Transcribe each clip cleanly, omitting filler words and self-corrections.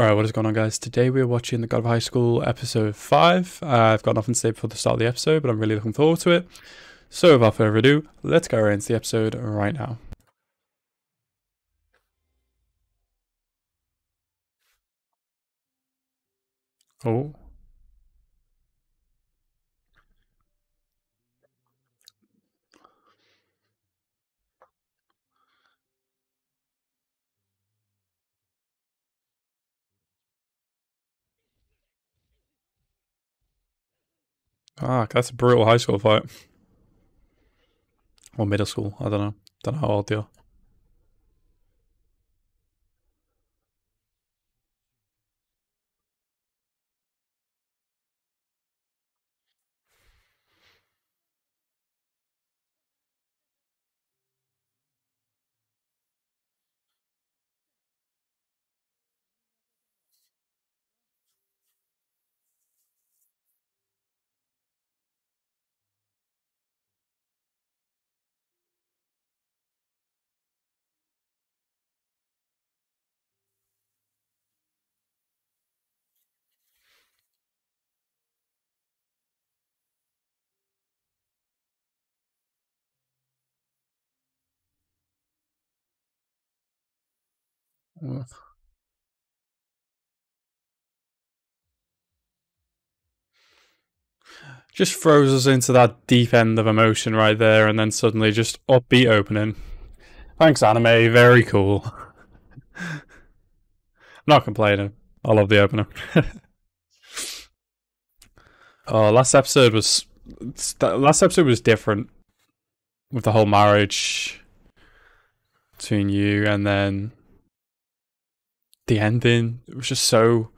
Alright, what is going on, guys? Today we're watching The God of High School episode 5. I've got nothing to say before the start of the episode, but I'm really looking forward to it. So without further ado, let's go right into the episode right now. Oh. Ah, that's a brutal high school fight. Or middle school, I don't know. Don't know how old they are. Just throws us into that deep end of emotion right there, and then suddenly just upbeat opening. Thanks, anime, very cool. I'm not complaining. I love the opener. Oh, last episode was different with the whole marriage between you, and then the ending, it was just so,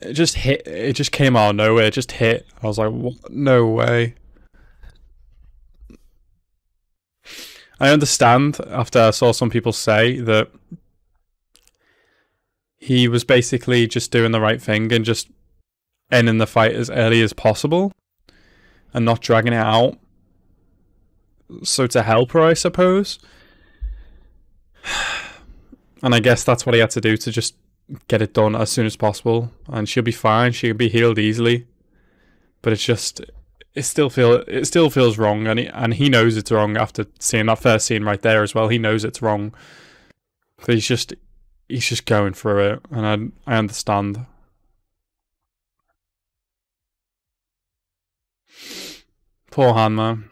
it just hit, it just came out of nowhere, it just hit. I was like, what? No way. I understand after I saw some people say that he was basically just doing the right thing and just ending the fight as early as possible and not dragging it out. So to help her, I suppose. And I guess that's what he had to do to just get it done as soon as possible. And she'll be fine. She can be healed easily. But it's just, it still feels wrong. And he knows it's wrong after seeing that first scene right there as well. He knows it's wrong. But he's just going through it. And I understand. Poor Hanma.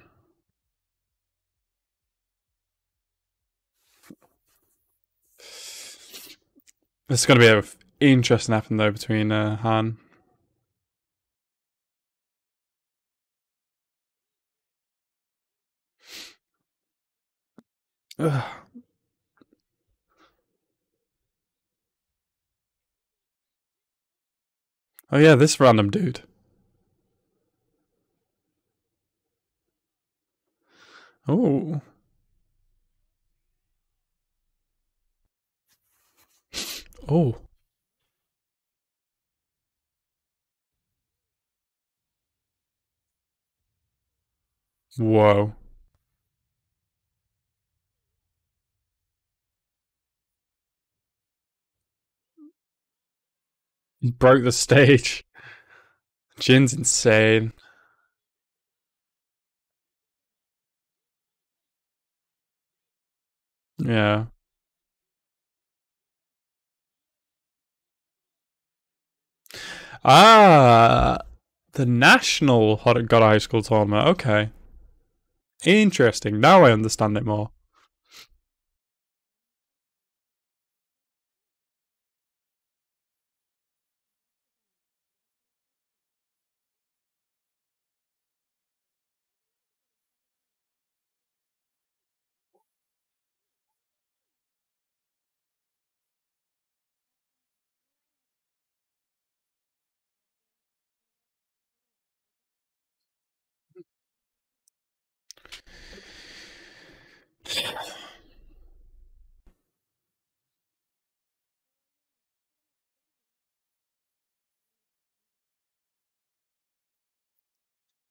This is going to be an interesting happen though between Han. Ugh. Oh yeah, this random dude. Oh. Oh. Whoa. He broke the stage. Jin's insane. Yeah. Ah, the National God of High School tournament. Okay. Interesting. Now I understand it more.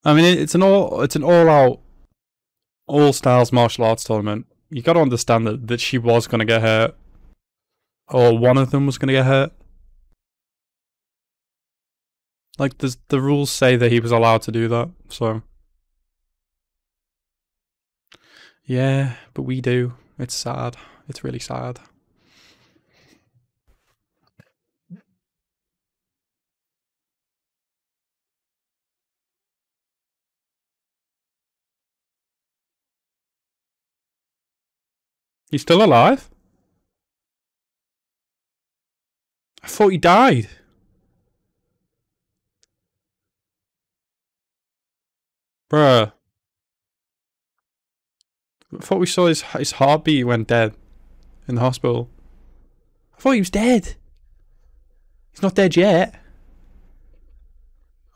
I mean, it's an all-out, all styles martial arts tournament. You got to understand that she was going to get hurt. or one of them was going to get hurt. Like, the rules say that he was allowed to do that, so. Yeah, but we do. It's sad. It's really sad. He's still alive? I thought he died. Bruh. I thought we saw his heartbeat went dead in the hospital. I thought he was dead. He's not dead yet.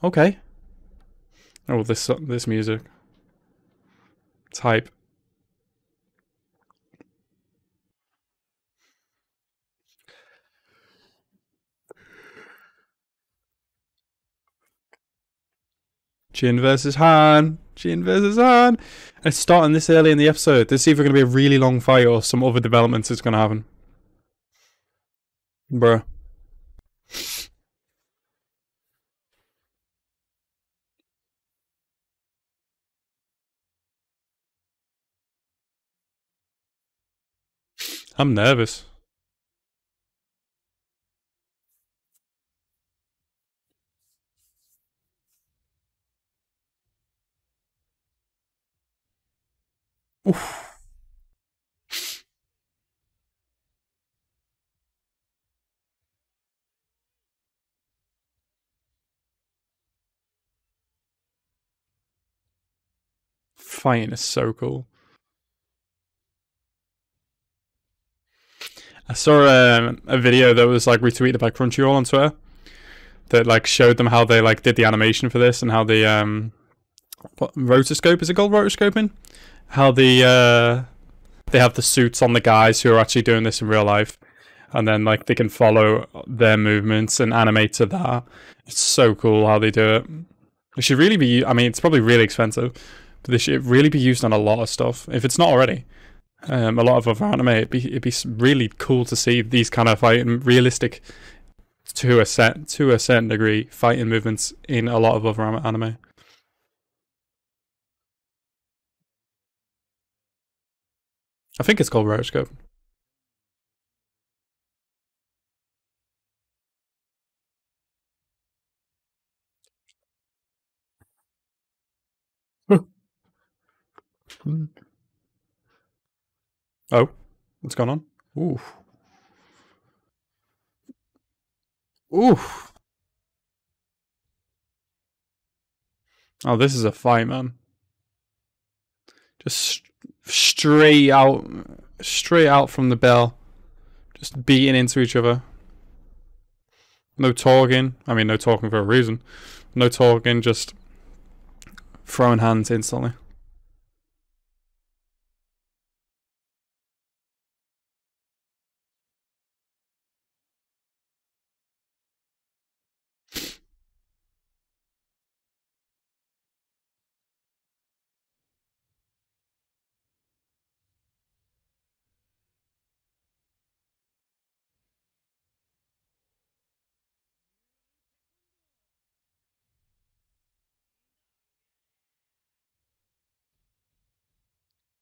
Okay. Oh, this music. Type. Jin versus Han. Jin versus Han. It's starting this early in the episode. This is either going to be a really long fight or some other developments that's going to happen. Bruh. I'm nervous. Oof. Fighting is so cool. I saw a video that was like retweeted by Crunchyroll on Twitter that like showed them how they like did the animation for this and how the what, rotoscope, is it called rotoscoping? How the they have the suits on the guys who are actually doing this in real life, and then like they can follow their movements and animate to that. It's so cool how they do it. It should really be. I mean, it's probably really expensive, but this should really be used on a lot of stuff if it's not already. A lot of other anime. It'd be really cool to see these kind of fighting realistic to a certain degree fighting movements in a lot of other anime. I think it's called Riderscope. Oh, what's going on? Oof. Oof. Oh, this is a fight, man. Just straight out from the bell, just beating into each other. No talking. I mean, no talking for a reason. No talking, just throwing hands instantly.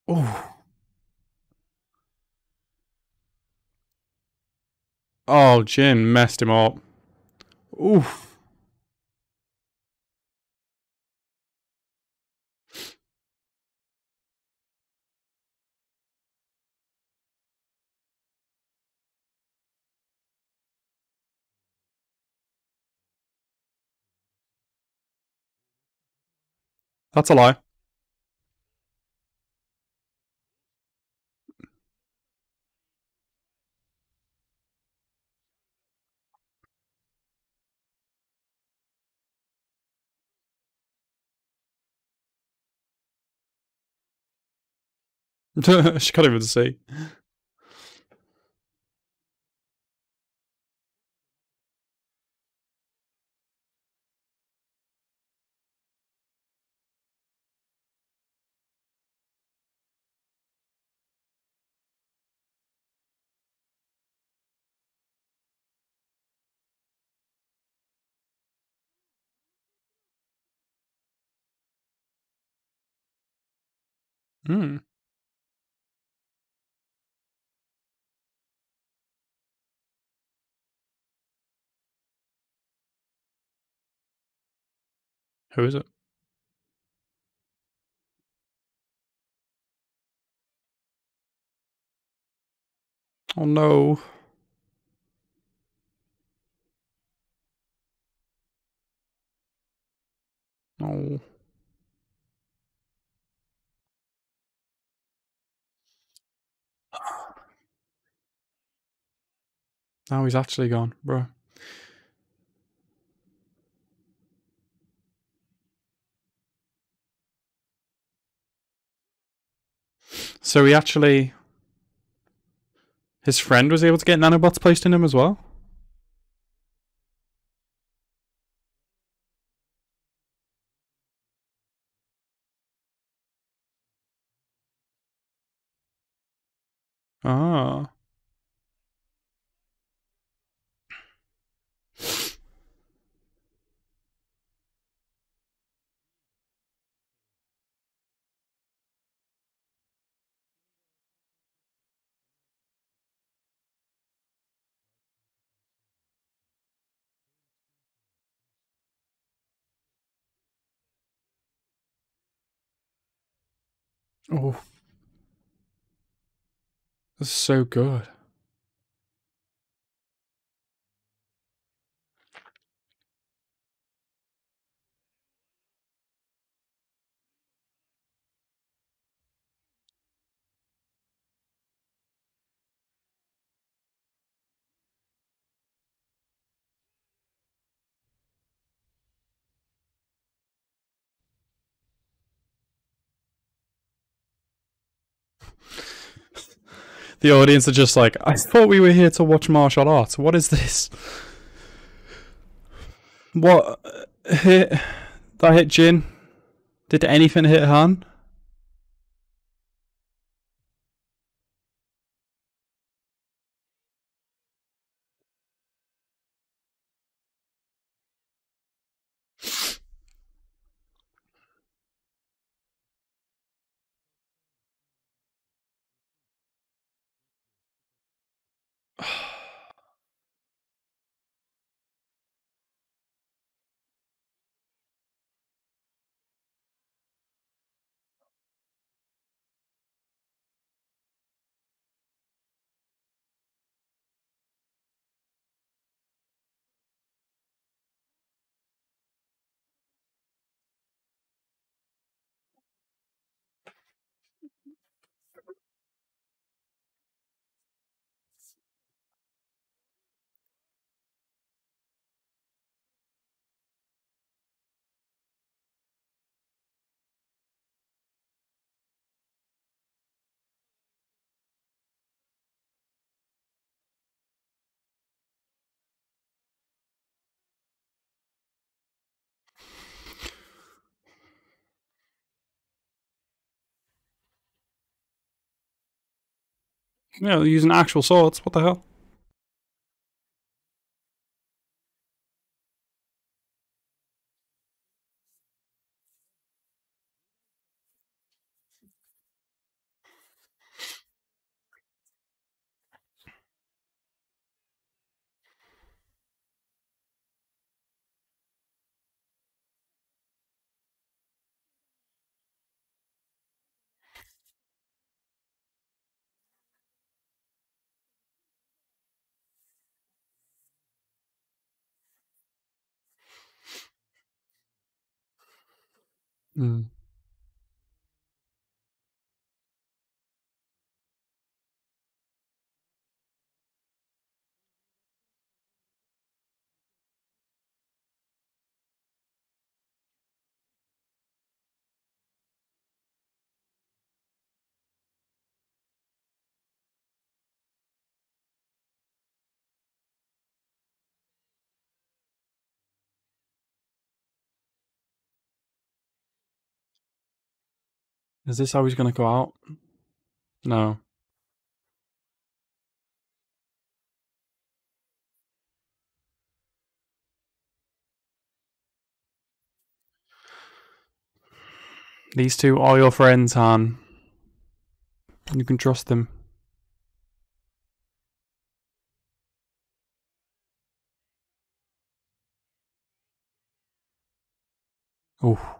Oh. Oh, Jin messed him up. Oof. That's a lie. She can't even see. Mm. Who is it? Oh no. No. Now he's actually gone, bro. So he actually... His friend was able to get nanobots placed in him as well? Ah. Oh. This is so good. The audience are just like, I thought we were here to watch martial arts. What is this? What hit? That hit Jin? Did anything hit Han? Yeah, they're using actual swords. What the hell? Mm. Is this how he's gonna go out? No. These two are your friends, Han. You can trust them. Oh.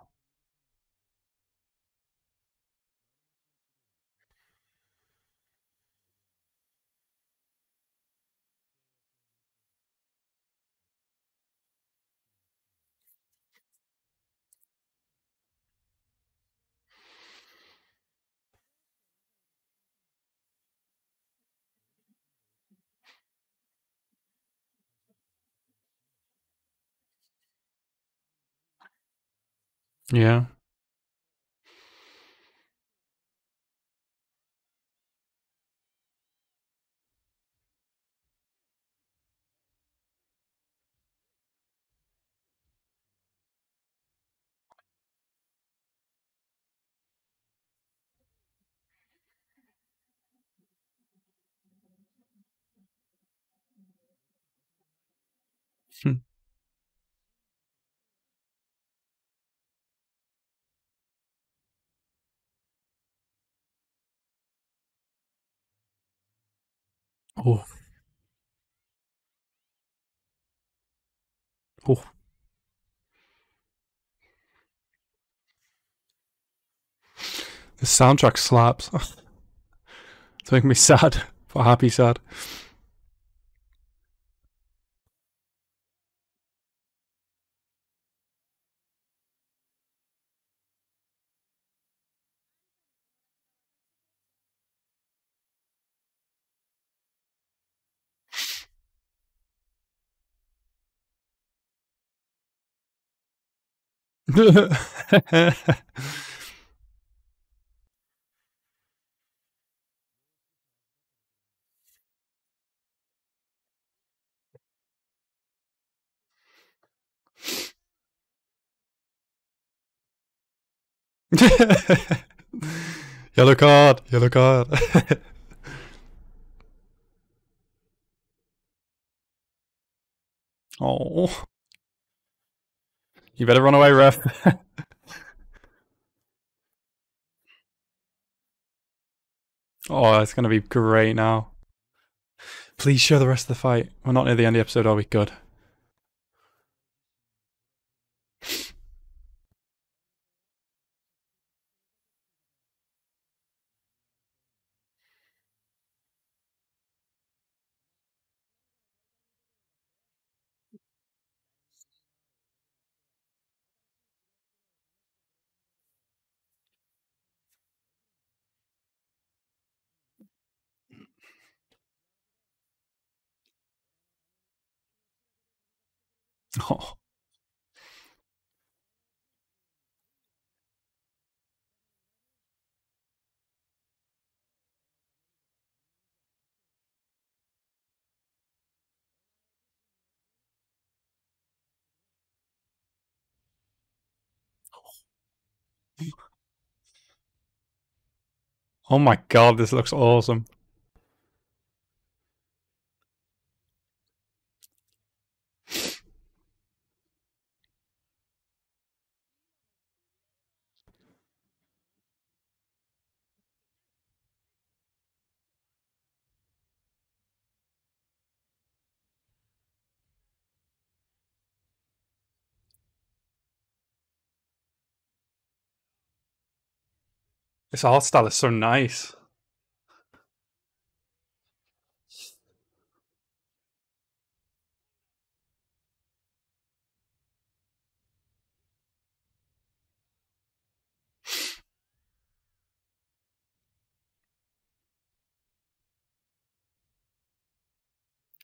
Yeah. Hmm. Oh. Oh. The soundtrack slaps. It's making me sad, but happy sad. Yellow card, yellow card. Oh. You better run away, ref. Oh, it's going to be great now. Please show the rest of the fight. We're not near the end of the episode, are we? Good. Oh. Oh my God, this looks awesome. This art style is so nice.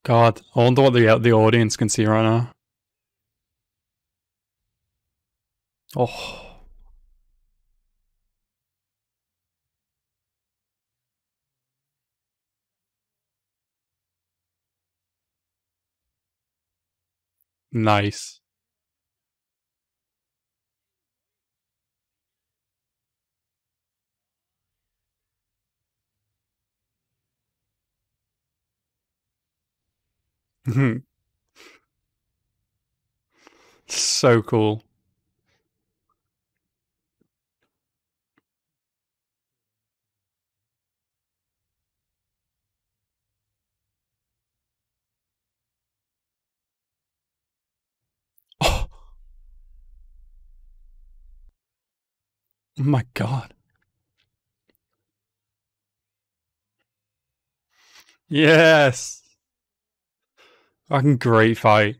God, I wonder what the audience can see right now. Oh. Nice. So cool. My God. Yes. Fucking great fight.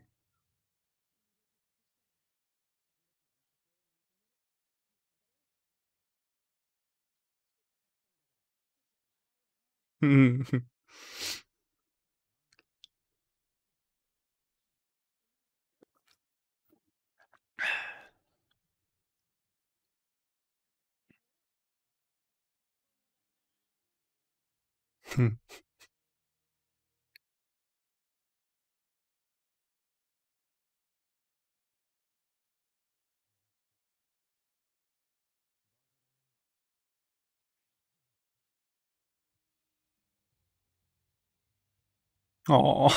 Oh.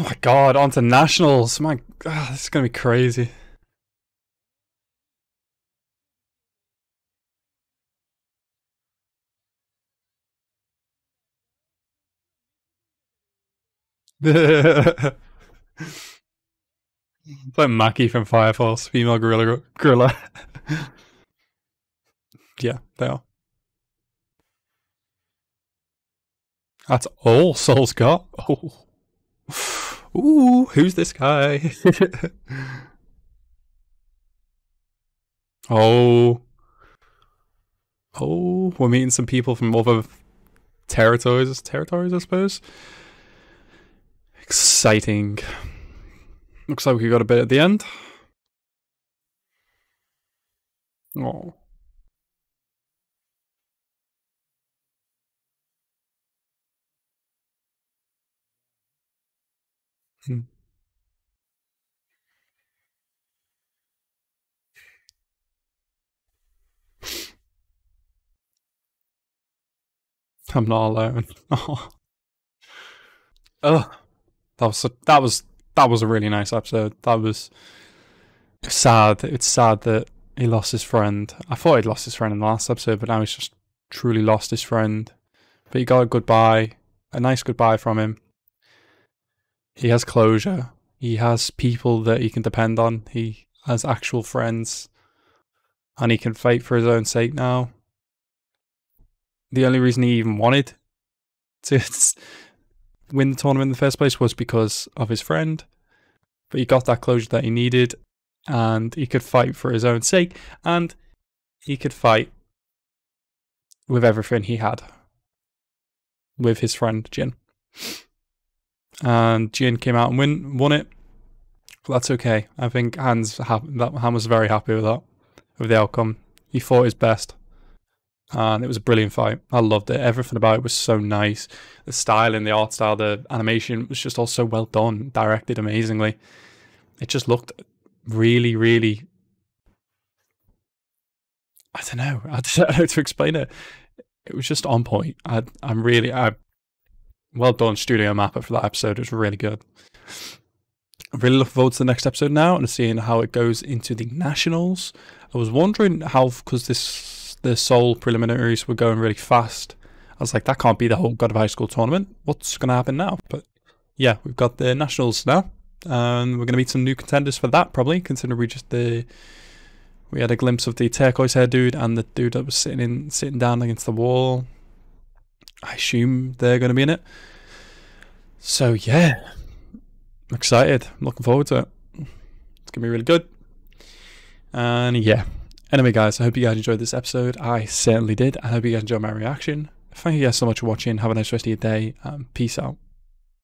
Oh my God, on to nationals. My God, this is gonna be crazy. It's like Maki from Fire Force, female gorilla. Yeah, they are. That's all Soul's got. Oh. Ooh, who's this guy? Oh. Oh, we're meeting some people from other territories, I suppose. Exciting. Looks like we got a bit at the end. Oh. I'm not alone. Oh. Ugh. That was a really nice episode. That was sad. It's sad that he lost his friend. I thought he'd lost his friend in the last episode, but now he's just truly lost his friend. But he got a goodbye, a nice goodbye from him. He has closure. He has people that he can depend on. He has actual friends, and he can fight for his own sake now. The only reason he even wanted to win the tournament in the first place was because of his friend, but he got that closure that he needed, and he could fight for his own sake, and he could fight with everything he had with his friend Jin. And Jin came out and won it. But that's okay. I think Han was very happy with that, with the outcome. He fought his best, and it was a brilliant fight. I loved it. Everything about it was so nice. The styling, the art style, the animation was just all so well done, directed amazingly. It just looked really, really... I don't know. I don't know how to explain it. It was just on point. Well done, Studio MAPPA, for that episode. It was really good. I really look forward to the next episode now and seeing how it goes into the nationals. I was wondering how, because the Seoul preliminaries were going really fast. I was like, that can't be the whole God of High School tournament. What's going to happen now? But yeah, we've got the nationals now, and we're going to meet some new contenders for that probably. Considering we had a glimpse of the turquoise hair dude and the dude that was sitting down against the wall. I assume they're going to be in it. So yeah, I'm excited. I'm looking forward to it. It's going to be really good. And yeah. Anyway guys, I hope you guys enjoyed this episode. I certainly did. I hope you guys enjoyed my reaction. Thank you guys so much for watching. Have a nice rest of your day. And peace out.